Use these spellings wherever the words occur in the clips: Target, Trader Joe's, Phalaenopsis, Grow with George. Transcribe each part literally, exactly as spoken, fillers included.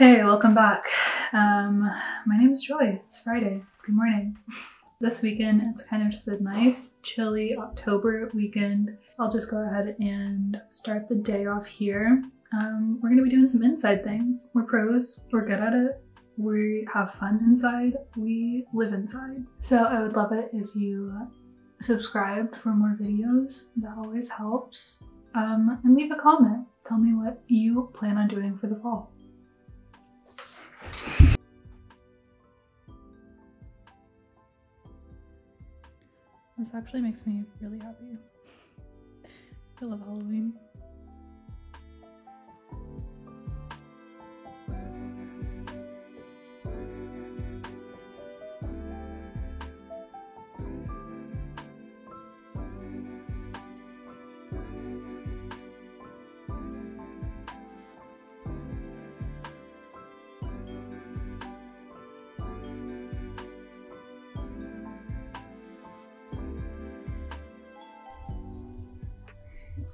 Hey, welcome back. Um, my name is Joy. It's Friday. Good morning. This weekend, it's kind of just a nice, chilly October weekend. I'll just go ahead and start the day off here. Um, we're gonna be doing some inside things. We're pros, we're good at it, we have fun inside, we live inside. So I would love it if you subscribed for more videos. That always helps. Um, and leave a comment. Tell me what you plan on doing for the fall. This actually makes me really happy. I love Halloween.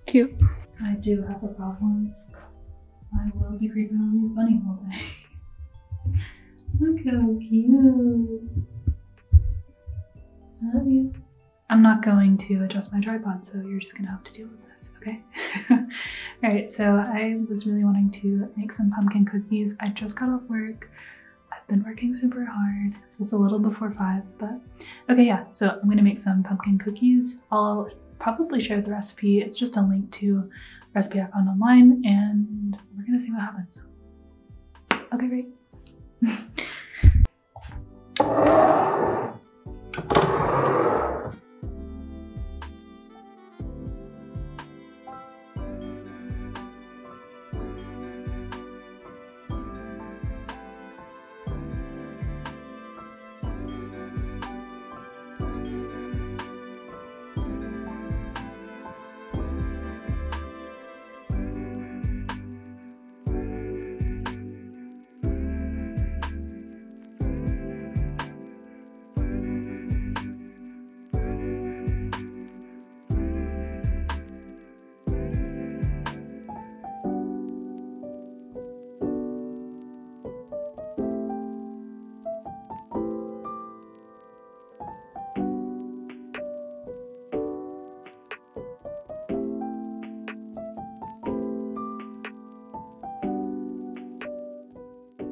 Cute. I do have a problem. I will be creeping on these bunnies all day. Look how cute. I love you. I'm not going to adjust my tripod, so you're just gonna have to deal with this, okay? Alright, so I was really wanting to make some pumpkin cookies. I just got off work. I've been working super hard since a little before five, but okay, yeah, so I'm gonna make some pumpkin cookies. I'll probably share the recipe. It's just a link to a recipe I found online, and we're gonna see what happens. Okay, great.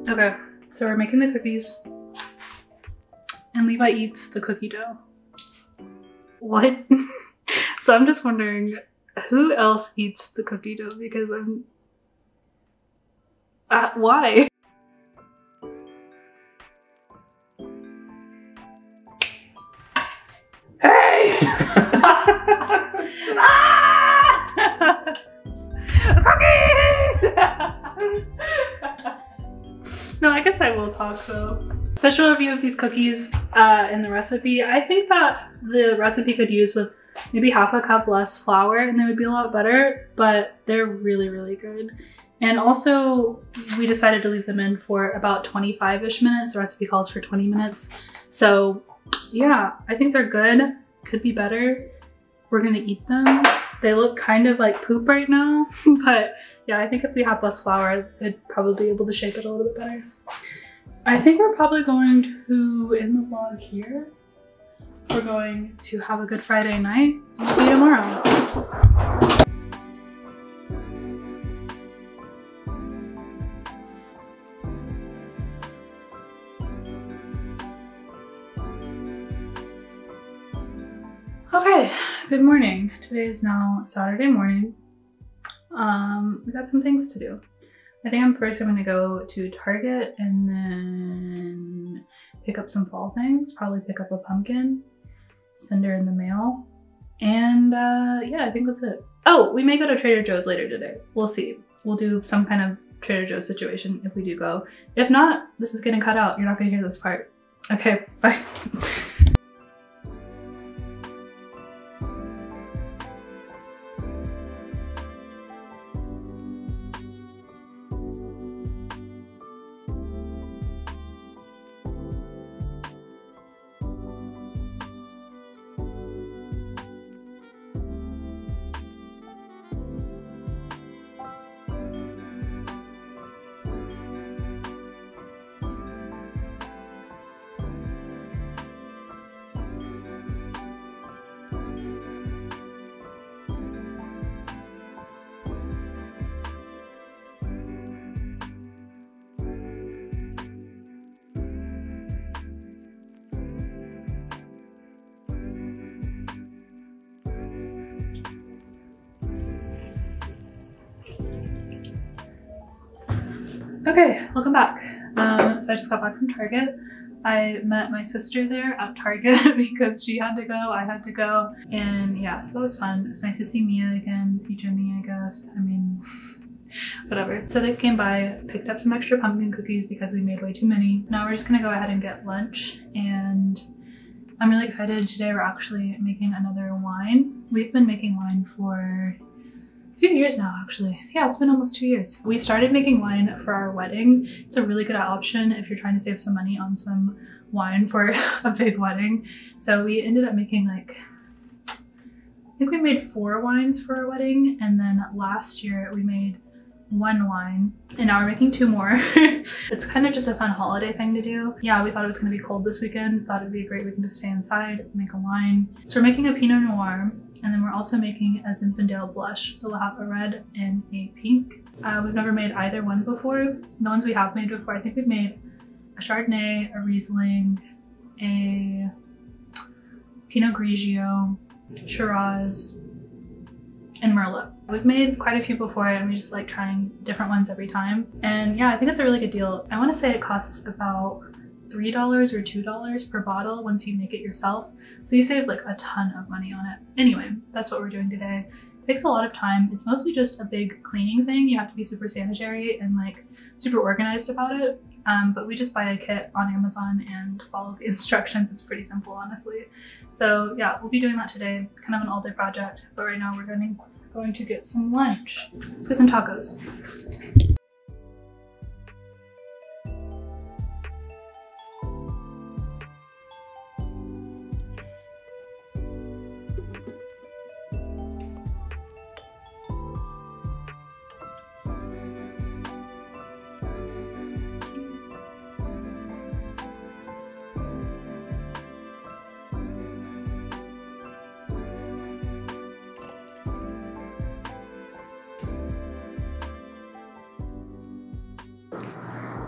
Okay, so we're making the cookies, and Levi eats the cookie dough. What? So I'm just wondering, who else eats the cookie dough? Because I'm... Uh, why? Hey! Ah! Cookie! No, I guess I will talk though. Official review of these cookies uh, in the recipe. I think that the recipe could use with maybe half a cup less flour and they would be a lot better, but they're really, really good. And also we decided to leave them in for about twenty-five-ish minutes. The recipe calls for twenty minutes. So yeah, I think they're good. Could be better. We're gonna eat them. They look kind of like poop right now, but yeah, I think if we have less flour, I'd probably be able to shape it a little bit better. I think we're probably going to end the vlog here. We're going to have a good Friday night. We'll see you tomorrow. Okay, good morning. Today is now Saturday morning. Um, we got some things to do. I think I'm first I'm gonna go to Target and then pick up some fall things, probably pick up a pumpkin, send her in the mail. And uh, yeah, I think that's it. Oh, we may go to Trader Joe's later today. We'll see. We'll do some kind of Trader Joe's situation if we do go. If not, this is gonna cut out. You're not gonna hear this part. Okay, bye. Okay, welcome back. Um, so I just got back from Target. I met my sister there at Target because she had to go, I had to go. And yeah, so that was fun. It's nice to see Mia again, see Jimmy, I guess. I mean, whatever. So they came by, picked up some extra pumpkin cookies because we made way too many. Now we're just gonna go ahead and get lunch, and I'm really excited. Today we're actually making another wine. We've been making wine for a few years now, actually. Yeah, it's been almost two years. We started making wine for our wedding. It's a really good option if you're trying to save some money on some wine for a big wedding. So we ended up making like, I think we made four wines for our wedding. And then last year we made one wine, and now we're making two more. It's kind of just a fun holiday thing to do. Yeah, we thought it was gonna be cold this weekend. Thought it'd be a great weekend to stay inside, make a wine. So we're making a Pinot Noir, and then we're also making a Zinfandel blush. So we'll have a red and a pink. Uh, we've never made either one before. The ones we have made before, I think we've made a Chardonnay, a Riesling, a Pinot Grigio, Shiraz, and Merlot. We've made quite a few before, and we just like trying different ones every time. And yeah, I think it's a really good deal. I want to say it costs about three dollars or two dollars per bottle once you make it yourself. So you save like a ton of money on it. Anyway, that's what we're doing today. It takes a lot of time. It's mostly just a big cleaning thing. You have to be super sanitary and like super organized about it. Um, but we just buy a kit on Amazon and follow the instructions. It's pretty simple, honestly. So yeah, we'll be doing that today. Kind of an all day project, but right now we're going to, going to get some lunch. Let's get some tacos.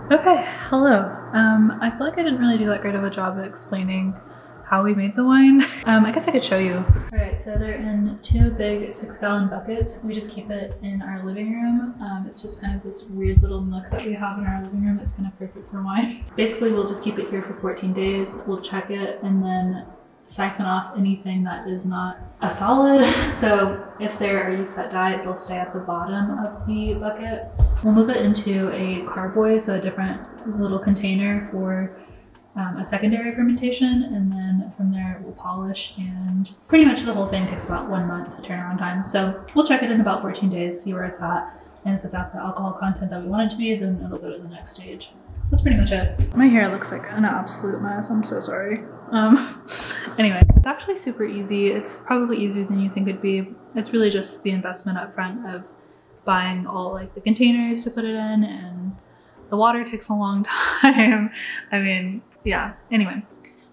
Okay, hello. Um, I feel like I didn't really do that great of a job of explaining how we made the wine. Um, I guess I could show you. All right, so they're in two big six gallon buckets. We just keep it in our living room. Um, it's just kind of this weird little nook that we have in our living room that's kind of perfect for wine. Basically, we'll just keep it here for fourteen days. We'll check it and then siphon off anything that is not a solid. So if there are yeast that die, it'll stay at the bottom of the bucket. We'll move it into a carboy, so a different little container for um, a secondary fermentation. And then from there we'll polish, and pretty much the whole thing takes about one month turnaround time. So we'll check it in about fourteen days, see where it's at. And if it's at the alcohol content that we want it to be, then it'll go to the next stage. So that's pretty much it. My hair looks like an absolute mess. I'm so sorry. Um, anyway, it's actually super easy. It's probably easier than you think it'd be. It's really just the investment up front of buying all like the containers to put it in, and the water takes a long time. I mean, yeah, anyway.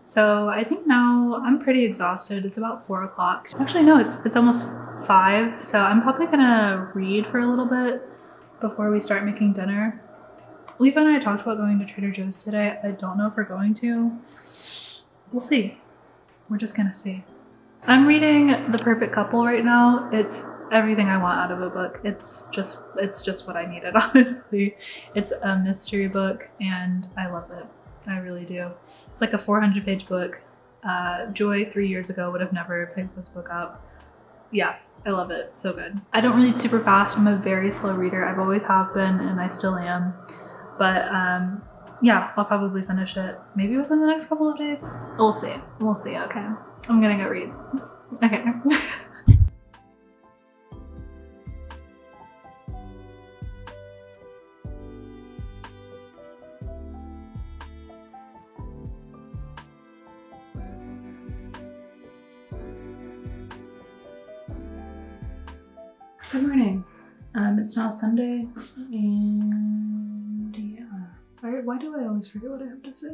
So I think now I'm pretty exhausted. It's about four o'clock. Actually, no, it's, it's almost five. So I'm probably gonna read for a little bit before we start making dinner. Levi and I talked about going to Trader Joe's today. I don't know if we're going to. We'll see. We're just gonna see. I'm reading The Perfect Couple right now. It's everything I want out of a book. It's just, it's just what I needed, honestly. It's a mystery book and I love it. I really do. It's like a four hundred page book. Uh, Joy three years ago would have never picked this book up. Yeah, I love it. So good. I don't read super fast. I'm a very slow reader. I've always have been and I still am. But um, yeah, I'll probably finish it maybe within the next couple of days. We'll see. We'll see. Okay. I'm gonna go read. Okay. Good morning. Um, it's now Sunday and why do I always forget what I have to say?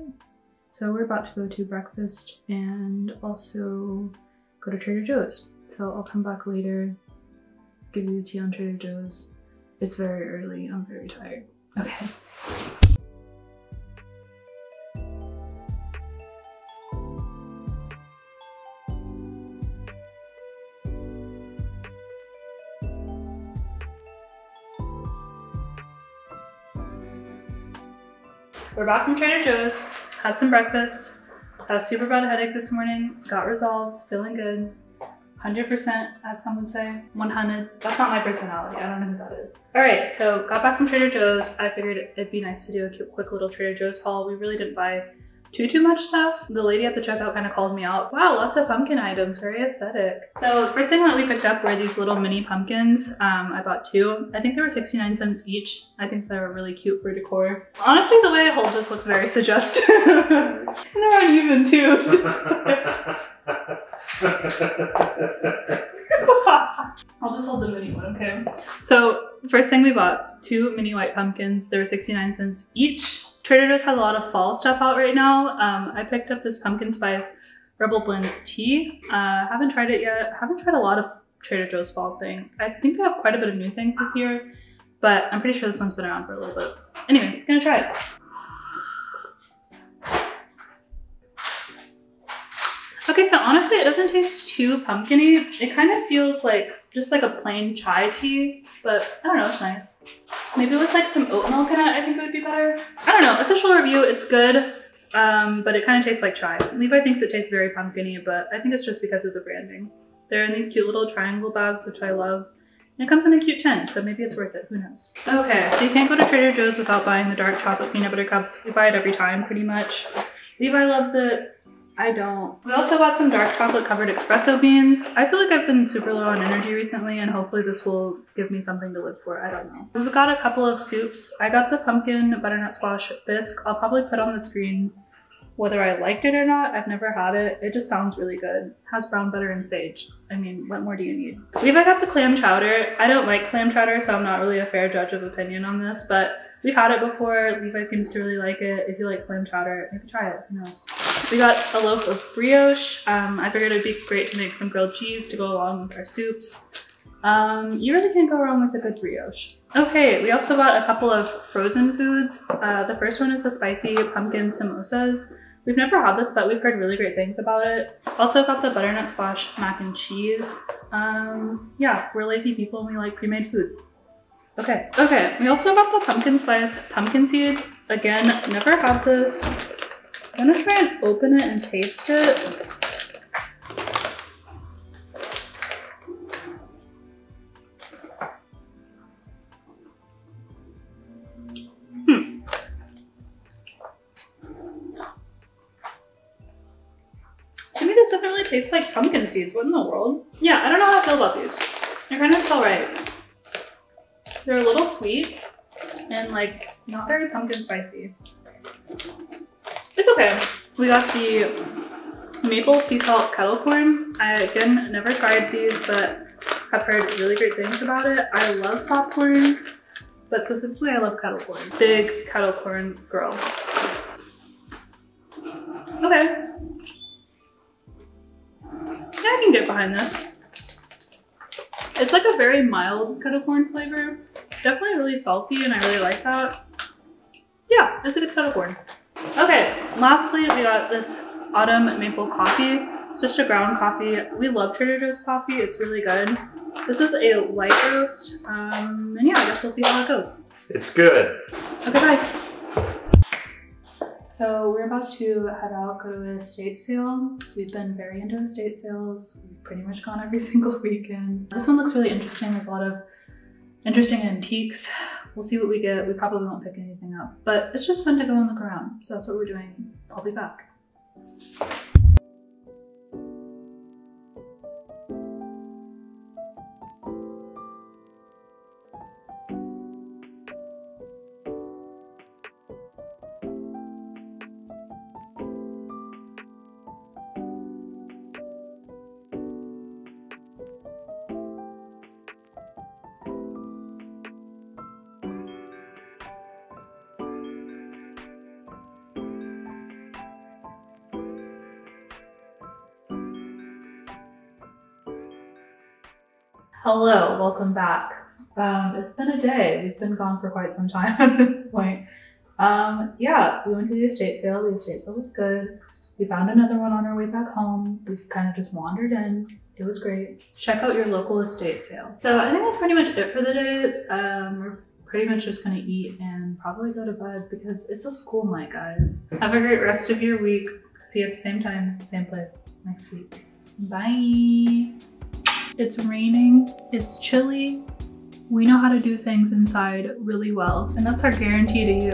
So we're about to go to breakfast and also go to Trader Joe's. So I'll come back later, give you the tea on Trader Joe's. It's very early, I'm very tired. Okay. we're back from Trader Joe's, had some breakfast, had a super bad headache this morning, got resolved, feeling good. one hundred percent, as some would say. one hundred. That's not my personality. I don't know who that is. All right, so got back from Trader Joe's. I figured it'd be nice to do a quick little Trader Joe's haul. We really didn't buy too, too much stuff. The lady at the checkout kind of called me out. Wow, lots of pumpkin items, very aesthetic. So the first thing that we picked up were these little mini pumpkins. Um, I bought two. I think they were sixty-nine cents each. I think they're really cute for decor. Honestly, the way I hold this looks very suggestive. And they're uneven too. I'll just hold the mini one, okay? So first thing we bought, two mini white pumpkins. They were sixty-nine cents each. Trader Joe's has a lot of fall stuff out right now. Um, I picked up this pumpkin spice herbal blend tea. Uh, haven't tried it yet. Haven't tried a lot of Trader Joe's fall things. I think they have quite a bit of new things this year, but I'm pretty sure this one's been around for a little bit. Anyway, gonna try it. Okay, so honestly, it doesn't taste too pumpkin-y. It kind of feels like just like a plain chai tea, but I don't know, it's nice. Maybe with like some oat milk in it, I think it would be better. I don't know, official review, it's good, um, but it kind of tastes like chai. Levi thinks it tastes very pumpkin-y, but I think it's just because of the branding. They're in these cute little triangle bags, which I love. And it comes in a cute tin, so maybe it's worth it, who knows. Okay, so you can't go to Trader Joe's without buying the dark chocolate peanut butter cups. We buy it every time, pretty much. Levi loves it. I don't. We also bought some dark chocolate covered espresso beans. I feel like I've been super low on energy recently, and hopefully this will give me something to live for. I don't know. We've got a couple of soups. I got the pumpkin butternut squash bisque. I'll probably put on the screen whether I liked it or not. I've never had it. It just sounds really good. Has brown butter and sage. I mean, what more do you need? Levi got the clam chowder. I don't like clam chowder, so I'm not really a fair judge of opinion on this, but we've had it before. Levi seems to really like it. If you like clam chowder, maybe try it. Who knows? We got a loaf of brioche. Um, I figured it'd be great to make some grilled cheese to go along with our soups. Um, you really can't go wrong with a good brioche. Okay, we also bought a couple of frozen foods. Uh, the first one is the spicy pumpkin samosas. We've never had this, but we've heard really great things about it. Also got the butternut squash mac and cheese. Um, yeah, we're lazy people and we like pre-made foods. Okay, okay, we also got the pumpkin spice pumpkin seeds. Again, never had this. I'm gonna try and open it and taste it. Hmm. To me, this doesn't really taste like pumpkin seeds. What in the world? Yeah, I don't know how I feel about these. They're kind of all right. They're a little sweet and like not very pumpkin spicy. It's okay. We got the maple sea salt kettle corn. I again never tried these, but have heard really great things about it. I love popcorn, but specifically I love kettle corn. Big kettle corn girl. Okay. Yeah, I can get behind this. It's like a very mild kettle corn flavor. Definitely really salty, and I really like that. Yeah, it's a good kettle corn. Okay, lastly, we got this autumn maple coffee. It's just a ground coffee. We love Trader Joe's coffee. It's really good. This is a light roast. Um, and yeah, I guess we'll see how it goes. It's good. Okay, bye. So we're about to head out, go to an estate sale. We've been very into estate sales. We've pretty much gone every single weekend. This one looks really interesting. There's a lot of interesting antiques. We'll see what we get. We probably won't pick anything up, but it's just fun to go and look around. So that's what we're doing. I'll be back. Hello, welcome back. Um, it's been a day. We've been gone for quite some time at this point. Um, yeah, we went to the estate sale. The estate sale was good. We found another one on our way back home. We've kind of just wandered in. It was great. Check out your local estate sale. So I think that's pretty much it for the day. Um, we're pretty much just gonna eat and probably go to bed because it's a school night, guys. Have a great rest of your week. See you at the same time, same place next week. Bye. It's raining, it's chilly. We know how to do things inside really well. And that's our guarantee to you.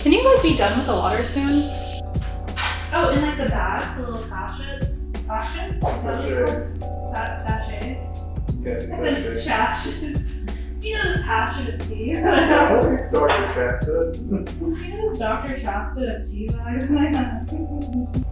Can you like be done with the water soon? Oh, and like the bags, the little sachets. Sachets? Sachets. Sa sachets. Okay, I said sachets. You know this hatchet of tea. Doctor Shasta. You know this Doctor Shasta of tea bag?